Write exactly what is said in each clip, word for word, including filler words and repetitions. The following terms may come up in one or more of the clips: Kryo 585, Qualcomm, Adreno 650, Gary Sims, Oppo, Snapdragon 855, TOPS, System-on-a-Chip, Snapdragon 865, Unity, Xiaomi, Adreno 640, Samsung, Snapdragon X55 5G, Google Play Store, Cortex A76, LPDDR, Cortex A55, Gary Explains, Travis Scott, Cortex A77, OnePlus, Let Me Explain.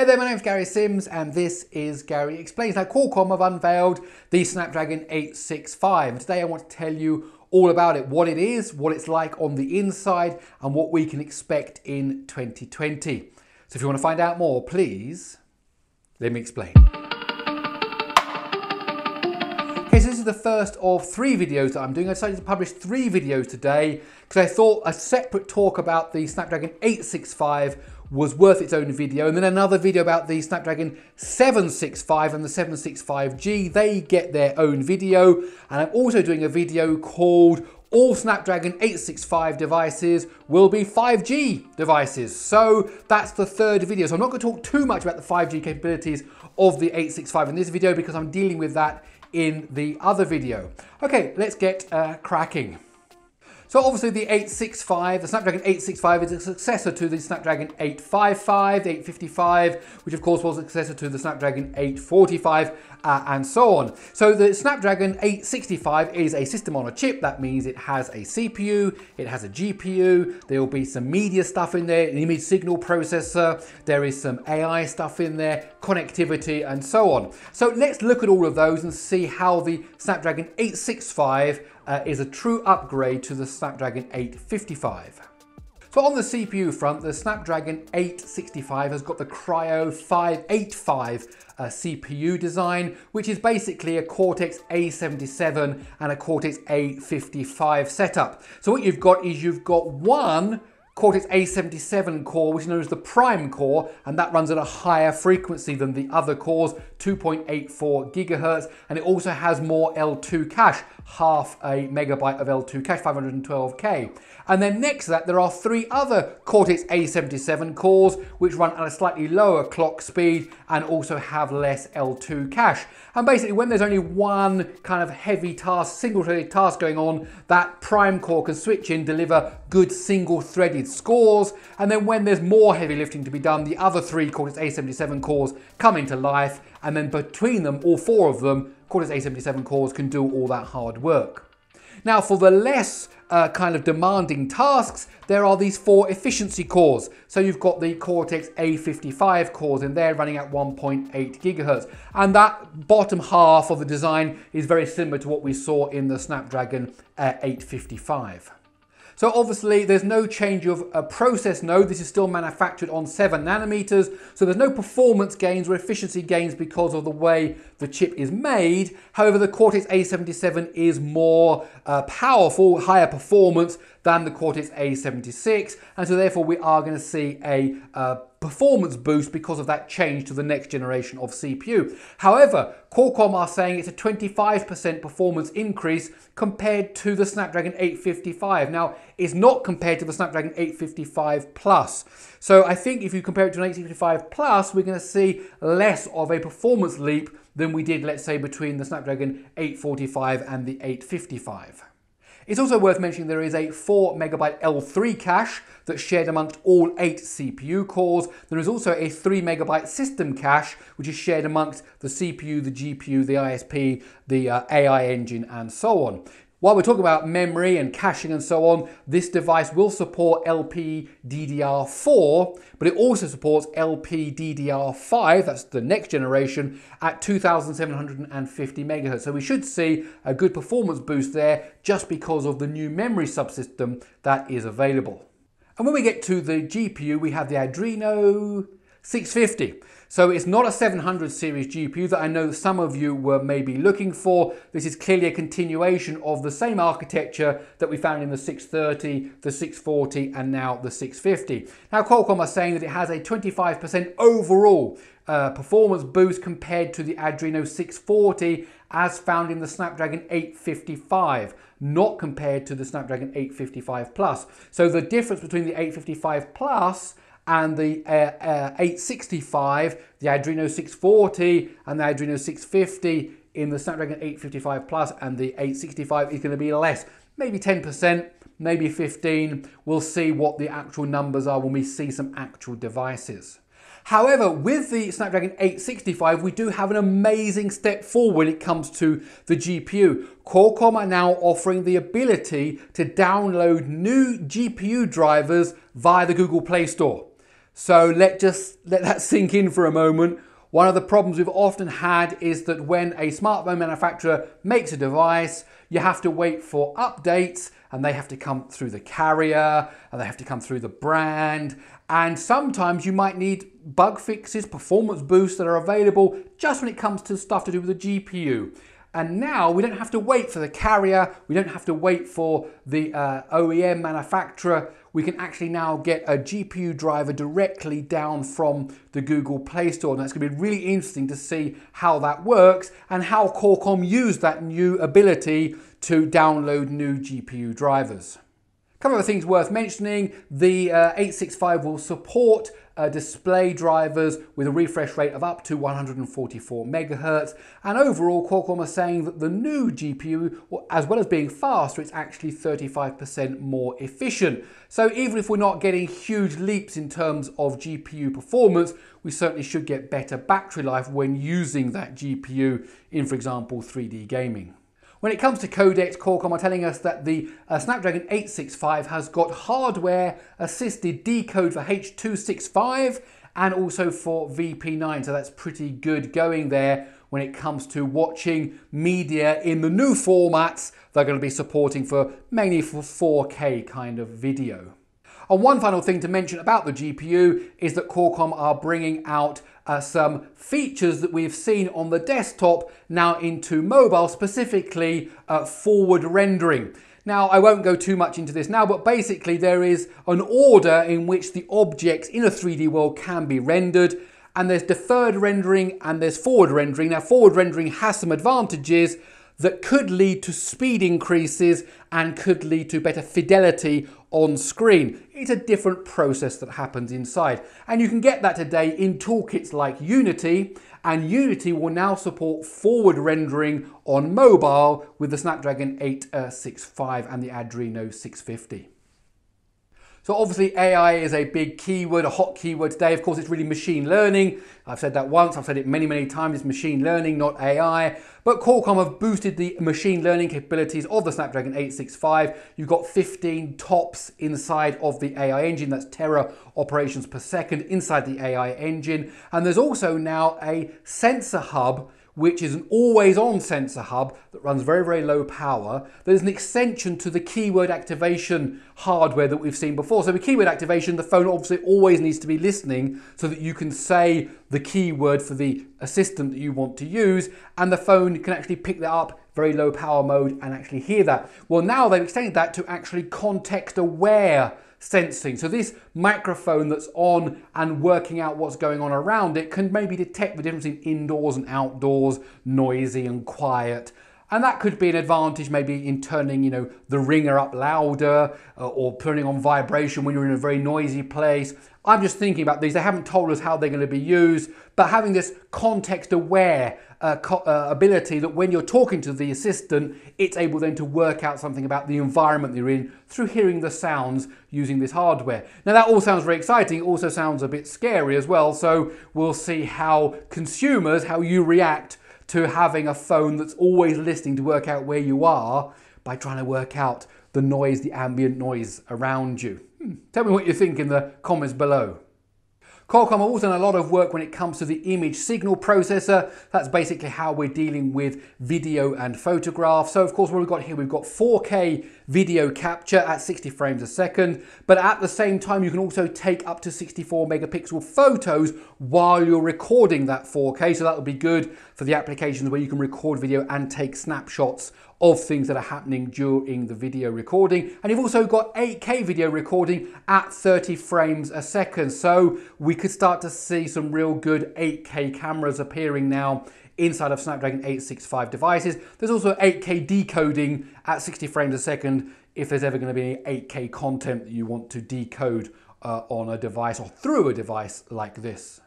Hey there, my name's Gary Sims and this is Gary Explains. Now Qualcomm have unveiled the Snapdragon eight six five. Today I want to tell you all about it, what it is, what it's like on the inside and what we can expect in twenty twenty. So if you want to find out more, please let me explain. Okay, so this is the first of three videos that I'm doing. I decided to publish three videos today because I thought a separate talk about the Snapdragon eight six five was worth its own video, and then another video about the Snapdragon seven six five and the seven six five G. They get their own video, and I'm also doing a video called All Snapdragon eight six five devices will be five G devices. So that's the third video. So I'm not going to talk too much about the five G capabilities of the eight six five in this video because I'm dealing with that in the other video. Okay, let's get uh, cracking. So obviously the eight six five, the Snapdragon eight six five is a successor to the Snapdragon eight five five, the eight fifty-five, which of course was a successor to the Snapdragon eight forty-five uh, and so on. So the Snapdragon eight sixty-five is a system on a chip. That means it has a C P U, it has a G P U, there will be some media stuff in there, an image signal processor, there is some A I stuff in there, connectivity and so on. So let's look at all of those and see how the Snapdragon eight six five Uh, is a true upgrade to the Snapdragon eight fifty-five. So on the C P U front, the Snapdragon eight sixty-five has got the Kryo five eighty-five uh, C P U design, which is basically a Cortex A seventy-seven and a Cortex A fifty-five setup. So what you've got is you've got one Cortex A seventy-seven core, which is known as the prime core, and that runs at a higher frequency than the other cores, two point eight four gigahertz, and it also has more L two cache, half a megabyte of L two cache, five hundred twelve K. And then next to that, there are three other Cortex A seventy-seven cores, which run at a slightly lower clock speed and also have less L two cache. And basically, when there's only one kind of heavy task, single-threaded task going on, that prime core can switch in, deliver good single-threaded scores, and then when there's more heavy lifting to be done, the other three Cortex A seventy-seven cores come into life, and then between them, all four of them, Cortex A seventy-seven cores can do all that hard work. Now for the less uh, kind of demanding tasks, there are these four efficiency cores. So you've got the Cortex A fifty-five cores in there running at one point eight gigahertz. And that bottom half of the design is very similar to what we saw in the Snapdragon uh, eight fifty-five. So obviously there's no change of a process node. This is still manufactured on seven nanometers. So there's no performance gains or efficiency gains because of the way the chip is made. However, the Cortex A seventy-seven is more uh, powerful, higher performance than the Cortex A seventy-six. And so therefore we are going to see a uh, performance boost because of that change to the next generation of C P U. However, Qualcomm are saying it's a twenty-five percent performance increase compared to the Snapdragon eight fifty-five. Now, it's not compared to the Snapdragon eight fifty-five Plus. So I think if you compare it to an eight sixty-five Plus, we're going to see less of a performance leap than we did, let's say, between the Snapdragon eight forty-five and the eight fifty-five. It's also worth mentioning there is a four megabyte L three cache that's shared amongst all eight C P U cores. There is also a three megabyte system cache, which is shared amongst the C P U, the G P U, the I S P, the uh, A I engine, and so on. While we're talking about memory and caching and so on, this device will support L P D D R four, but it also supports L P D D R five, that's the next generation, at two thousand seven hundred fifty megahertz. So we should see a good performance boost there just because of the new memory subsystem that is available. And when we get to the G P U, we have the Adreno six fifty. So it's not a seven hundred series G P U that I know some of you were maybe looking for. This is clearly a continuation of the same architecture that we found in the six thirty, the six forty, and now the six fifty. Now Qualcomm are saying that it has a twenty-five percent overall uh, performance boost compared to the Adreno six forty as found in the Snapdragon eight fifty-five, not compared to the Snapdragon eight fifty-five Plus. So the difference between the eight fifty-five Plus and the uh, uh, eight sixty-five, the Adreno six forty and the Adreno six fifty in the Snapdragon eight fifty-five Plus and the eight sixty-five is going to be less, maybe ten percent, maybe fifteen. We'll see what the actual numbers are when we see some actual devices. However, with the Snapdragon eight sixty-five, we do have an amazing step forward when it comes to the G P U. Qualcomm are now offering the ability to download new G P U drivers via the Google Play Store. So let just let that sink in for a moment. One of the problems we've often had is that when a smartphone manufacturer makes a device, you have to wait for updates, and they have to come through the carrier, and they have to come through the brand. And sometimes you might need bug fixes, performance boosts that are available just when it comes to stuff to do with the G P U. And now we don't have to wait for the carrier, we don't have to wait for the uh, O E M manufacturer. We can actually now get a G P U driver directly down from the Google Play Store. And that's gonna be really interesting to see how that works and how Qualcomm used that new ability to download new G P U drivers. A couple of things worth mentioning, the uh, eight sixty-five will support uh, display drivers with a refresh rate of up to one hundred forty-four megahertz. And overall, Qualcomm are saying that the new G P U, as well as being faster, it's actually thirty-five percent more efficient. So even if we're not getting huge leaps in terms of G P U performance, we certainly should get better battery life when using that G P U in, for example, three D gaming. When it comes to codecs, Qualcomm are telling us that the uh, Snapdragon eight sixty-five has got hardware-assisted decode for H two sixty-five and also for V P nine, so that's pretty good going there when it comes to watching media in the new formats they're going to be supporting for mainly for four K kind of video. And one final thing to mention about the G P U is that Qualcomm are bringing out uh, some features that we've seen on the desktop now into mobile, specifically uh, forward rendering. Now, I won't go too much into this now, but basically there is an order in which the objects in a three D world can be rendered, and there's deferred rendering and there's forward rendering. Now, forward rendering has some advantages that could lead to speed increases and could lead to better fidelity on screen. It's a different process that happens inside. And you can get that today in toolkits like Unity, and Unity will now support forward rendering on mobile with the Snapdragon eight sixty-five and the Adreno six fifty. So obviously A I is a big keyword, a hot keyword today. Of course, it's really machine learning. I've said that once, I've said it many, many times. It's machine learning, not A I. But Qualcomm have boosted the machine learning capabilities of the Snapdragon eight sixty-five. You've got fifteen TOPS inside of the A I engine. That's tera operations per second inside the A I engine. And there's also now a sensor hub, which is an always-on sensor hub that runs very, very low power. There's an extension to the keyword activation hardware that we've seen before. So with keyword activation, the phone obviously always needs to be listening so that you can say the keyword for the assistant that you want to use, and the phone can actually pick that up, very low power mode, and actually hear that. Well, now they've extended that to actually context-aware sensing. So this microphone that's on and working out what's going on around it can maybe detect the difference in indoors and outdoors, noisy and quiet. And that could be an advantage maybe in turning, you know, the ringer up louder uh, or turning on vibration when you're in a very noisy place. I'm just thinking about these. They haven't told us how they're going to be used, but having this context-aware uh, co uh, ability that when you're talking to the assistant, it's able then to work out something about the environment you're in through hearing the sounds using this hardware. Now, that all sounds very exciting. It also sounds a bit scary as well, so we'll see how consumers, how you react to having a phone that's always listening to work out where you are by trying to work out the noise, the ambient noise around you. Hmm. Tell me what you think in the comments below. Qualcomm have also done a lot of work when it comes to the image signal processor. That's basically how we're dealing with video and photographs. So of course, what we've got here, we've got four K video capture at sixty frames a second, but at the same time, you can also take up to sixty-four megapixel photos while you're recording that four K. So that would be good for the applications where you can record video and take snapshots of things that are happening during the video recording. And you've also got eight K video recording at thirty frames a second. So we could start to see some real good eight K cameras appearing now inside of Snapdragon eight sixty-five devices. There's also eight K decoding at sixty frames a second if there's ever going to be any eight K content that you want to decode uh, on a device or through a device like this.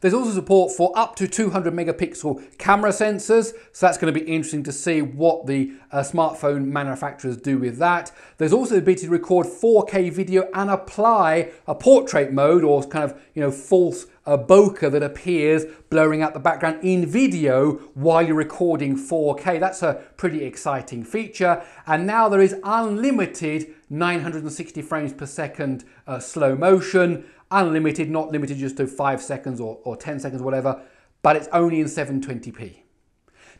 There's also support for up to two hundred megapixel camera sensors, so that's going to be interesting to see what the uh, smartphone manufacturers do with that. There's also the ability to record four K video and apply a portrait mode or kind of, you know, false uh, bokeh that appears blurring out the background in video while you're recording four K. That's a pretty exciting feature. And now there is unlimited nine hundred sixty frames per second uh, slow motion, unlimited, not limited just to five seconds or, or ten seconds, whatever, but it's only in seven twenty p.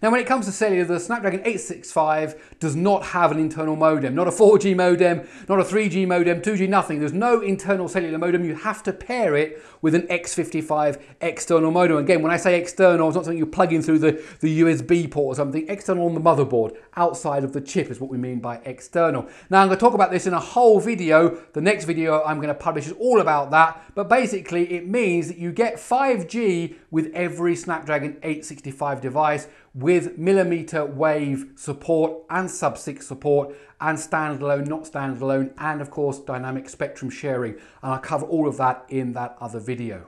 Now, when it comes to cellular, the Snapdragon eight sixty-five does not have an internal modem, not a four G modem, not a three G modem, two G, nothing. There's no internal cellular modem. You have to pair it with an X fifty-five external modem. Again, when I say external, it's not something you plug in through the, the U S B port or something. External on the motherboard, outside of the chip is what we mean by external. Now, I'm going to talk about this in a whole video. The next video I'm going to publish is all about that. But basically, it means that you get five G with every Snapdragon eight sixty-five device, with millimeter wave support and sub six support and standalone, not standalone, and of course dynamic spectrum sharing. And I'll cover all of that in that other video.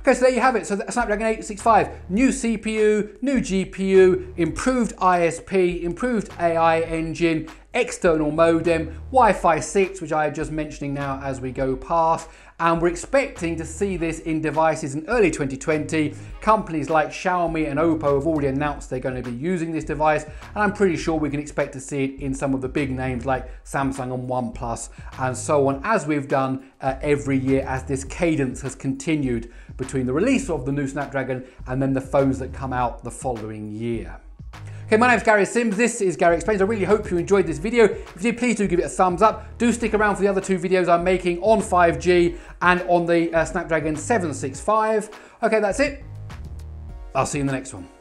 Okay, so there you have it. So the Snapdragon eight sixty-five, new C P U, new G P U, improved I S P, improved A I engine, external modem, Wi-Fi six, which I am just mentioning now as we go past. And we're expecting to see this in devices in early twenty twenty. Companies like Xiaomi and Oppo have already announced they're going to be using this device, and I'm pretty sure we can expect to see it in some of the big names like Samsung and OnePlus and so on, as we've done uh, every year as this cadence has continued between the release of the new Snapdragon and then the phones that come out the following year. Okay, my name's Gary Sims, this is Gary Explains. I really hope you enjoyed this video. If you did, please do give it a thumbs up. Do stick around for the other two videos I'm making on five G and on the uh, Snapdragon seven sixty-five. Okay, that's it. I'll see you in the next one.